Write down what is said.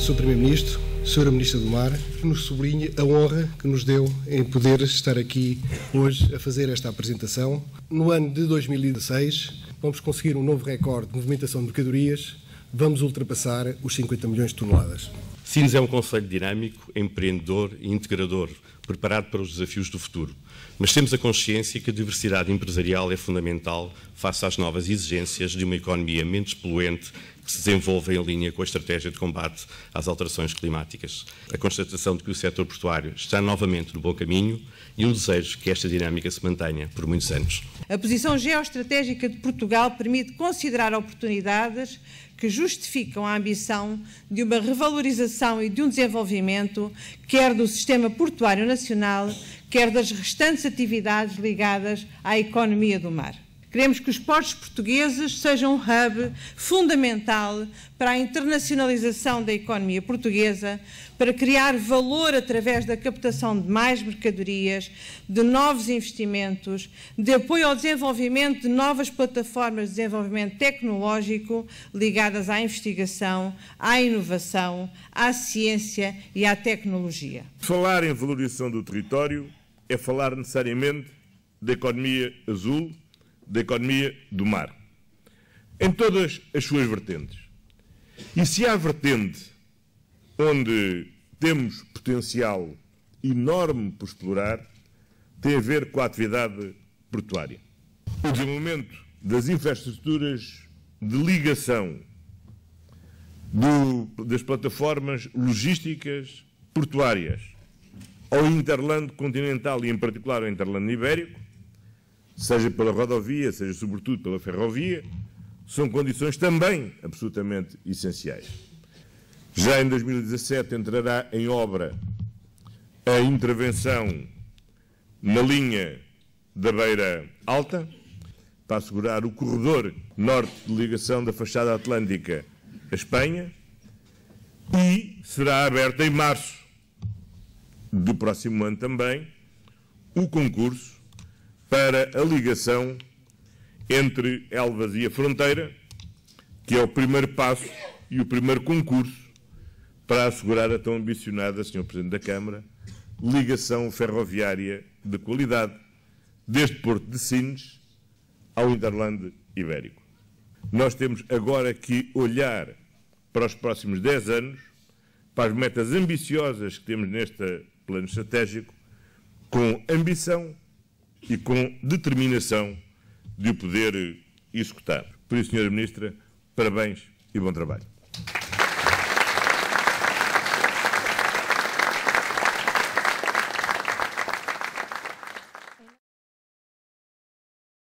Sr. Primeiro-Ministro, Sra. Ministra do Mar, que nos sublinhe a honra que nos deu em poder estar aqui hoje a fazer esta apresentação. No ano de 2016 vamos conseguir um novo recorde de movimentação de mercadorias, vamos ultrapassar os 50 milhões de toneladas. Sines é um concelho dinâmico, empreendedor e integrador, preparado para os desafios do futuro. Mas temos a consciência que a diversidade empresarial é fundamental face às novas exigências de uma economia menos poluente que se desenvolve em linha com a estratégia de combate às alterações climáticas. A constatação de que o setor portuário está novamente no bom caminho e um desejo que esta dinâmica se mantenha por muitos anos. A posição geoestratégica de Portugal permite considerar oportunidades que justificam a ambição de uma revalorização e de um desenvolvimento, quer do sistema portuário nacional, quer das restantes atividades ligadas à economia do mar. Queremos que os portos portugueses sejam um hub fundamental para a internacionalização da economia portuguesa, para criar valor através da captação de mais mercadorias, de novos investimentos, de apoio ao desenvolvimento de novas plataformas de desenvolvimento tecnológico ligadas à investigação, à inovação, à ciência e à tecnologia. Falar em valorização do território é falar necessariamente da economia azul, da economia do mar, em todas as suas vertentes. E se há vertente onde temos potencial enorme por explorar, tem a ver com a atividade portuária. O desenvolvimento das infraestruturas de ligação, das plataformas logísticas portuárias ao interlando continental e, em particular, ao interlando ibérico, seja pela rodovia, seja sobretudo pela ferrovia, são condições também absolutamente essenciais. Já em 2017 entrará em obra a intervenção na linha da Beira Alta, para assegurar o corredor norte de ligação da fachada atlântica à Espanha, e será aberta em março do próximo ano também o concurso para a ligação entre Elvas e a fronteira, que é o primeiro passo e o primeiro concurso para assegurar a tão ambicionada, Sr. Presidente da Câmara, ligação ferroviária de qualidade deste Porto de Sines ao Interlande Ibérico. Nós temos agora que olhar para os próximos 10 anos, para as metas ambiciosas que temos neste plano estratégico, com ambição e com determinação de o poder executar. Por isso, Sra. Ministra, parabéns e bom trabalho.